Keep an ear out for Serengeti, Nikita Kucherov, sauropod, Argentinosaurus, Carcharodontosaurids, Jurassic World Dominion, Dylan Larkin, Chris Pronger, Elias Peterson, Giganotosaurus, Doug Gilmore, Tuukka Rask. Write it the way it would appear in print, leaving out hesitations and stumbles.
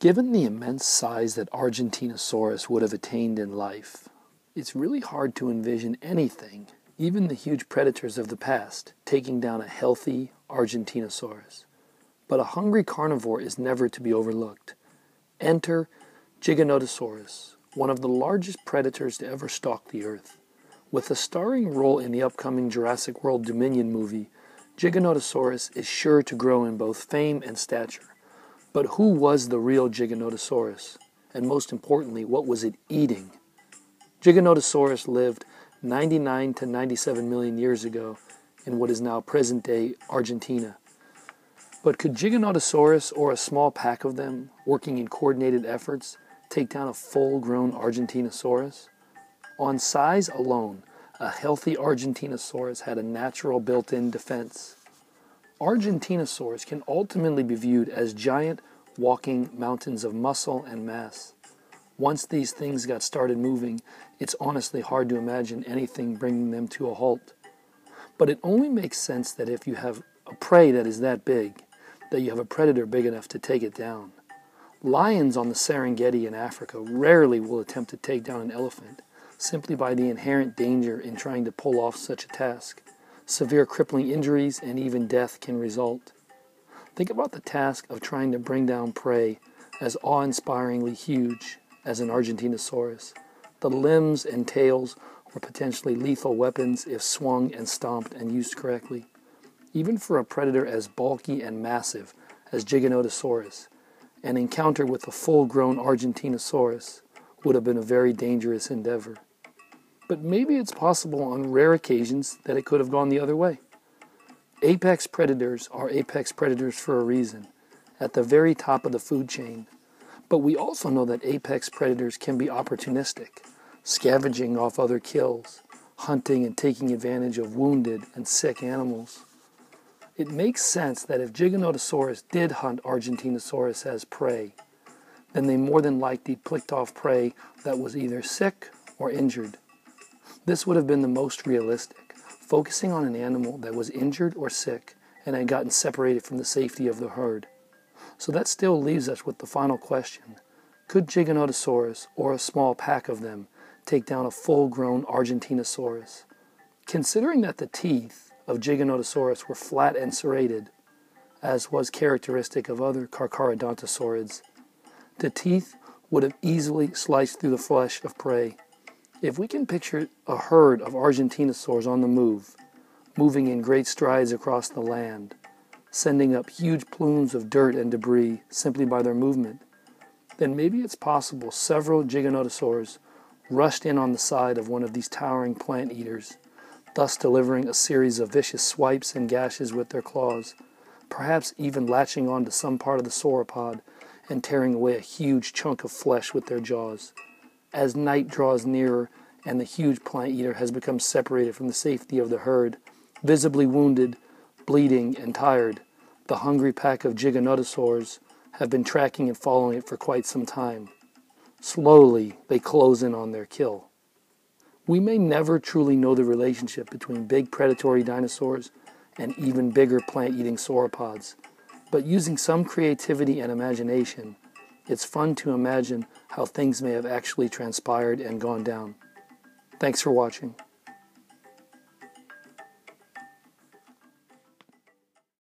Given the immense size that Argentinosaurus would have attained in life, it's really hard to envision anything, even the huge predators of the past, taking down a healthy Argentinosaurus. But a hungry carnivore is never to be overlooked. Enter Giganotosaurus, one of the largest predators to ever stalk the earth. With a starring role in the upcoming Jurassic World Dominion movie, Giganotosaurus is sure to grow in both fame and stature. But who was the real Giganotosaurus? And most importantly, what was it eating? Giganotosaurus lived 99 to 97 million years ago in what is now present-day Argentina. But could Giganotosaurus, or a small pack of them, working in coordinated efforts, take down a full-grown Argentinosaurus? On size alone, a healthy Argentinosaurus had a natural built-in defense. Argentinosaurus can ultimately be viewed as giant, walking mountains of muscle and mass. Once these things got started moving, it's honestly hard to imagine anything bringing them to a halt. But it only makes sense that if you have a prey that is that big, that you have a predator big enough to take it down. Lions on the Serengeti in Africa rarely will attempt to take down an elephant, simply by the inherent danger in trying to pull off such a task. Severe crippling injuries and even death can result. Think about the task of trying to bring down prey as awe-inspiringly huge as an Argentinosaurus. The limbs and tails were potentially lethal weapons if swung and stomped and used correctly. Even for a predator as bulky and massive as Giganotosaurus, an encounter with a full-grown Argentinosaurus would have been a very dangerous endeavor. But maybe it's possible on rare occasions that it could have gone the other way. Apex predators are apex predators for a reason, at the very top of the food chain. But we also know that apex predators can be opportunistic, scavenging off other kills, hunting and taking advantage of wounded and sick animals. It makes sense that if Giganotosaurus did hunt Argentinosaurus as prey, then they more than likely picked off prey that was either sick or injured. This would have been the most realistic, focusing on an animal that was injured or sick and had gotten separated from the safety of the herd. So that still leaves us with the final question. Could Giganotosaurus, or a small pack of them, take down a full-grown Argentinosaurus? Considering that the teeth of Giganotosaurus were flat and serrated, as was characteristic of other Carcharodontosaurids, the teeth would have easily sliced through the flesh of prey. If we can picture a herd of Argentinosaurs on the move, moving in great strides across the land, sending up huge plumes of dirt and debris simply by their movement, then maybe it's possible several Giganotosaurs rushed in on the side of one of these towering plant eaters, thus delivering a series of vicious swipes and gashes with their claws, perhaps even latching onto some part of the sauropod and tearing away a huge chunk of flesh with their jaws. As night draws nearer and the huge plant eater has become separated from the safety of the herd, visibly wounded, bleeding, and tired, the hungry pack of Giganotosaurs have been tracking and following it for quite some time. Slowly, they close in on their kill. We may never truly know the relationship between big predatory dinosaurs and even bigger plant-eating sauropods, but using some creativity and imagination, it's fun to imagine how things may have actually transpired and gone down. Thanks for watching.